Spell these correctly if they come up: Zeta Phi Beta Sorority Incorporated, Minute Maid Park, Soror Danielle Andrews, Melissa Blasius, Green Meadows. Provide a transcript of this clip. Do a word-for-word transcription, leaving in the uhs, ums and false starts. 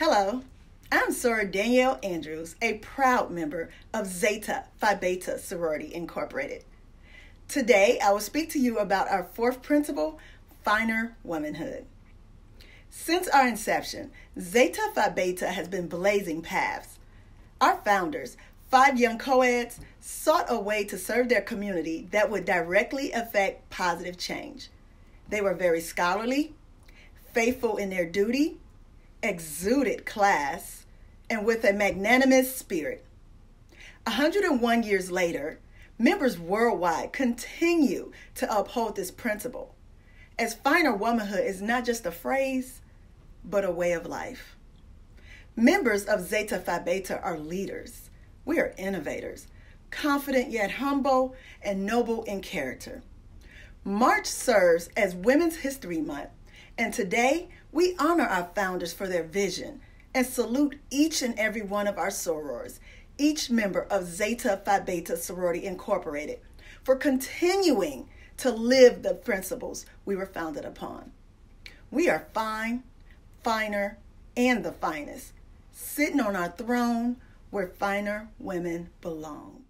Hello, I'm Soror Danielle Andrews, a proud member of Zeta Phi Beta Sorority Incorporated. Today, I will speak to you about our fourth principle, finer womanhood. Since our inception, Zeta Phi Beta has been blazing paths. Our founders, five young co-eds, sought a way to serve their community that would directly affect positive change. They were very scholarly, faithful in their duty, exuded class, and with a magnanimous spirit. one hundred and one years later, members worldwide continue to uphold this principle, as finer womanhood is not just a phrase, but a way of life. Members of Zeta Phi Beta are leaders. We are innovators, confident yet humble and noble in character. March serves as Women's History Month, and today, we honor our founders for their vision and salute each and every one of our sorors, each member of Zeta Phi Beta Sorority Incorporated, for continuing to live the principles we were founded upon. We are fine, finer, and the finest, sitting on our throne where finer women belong.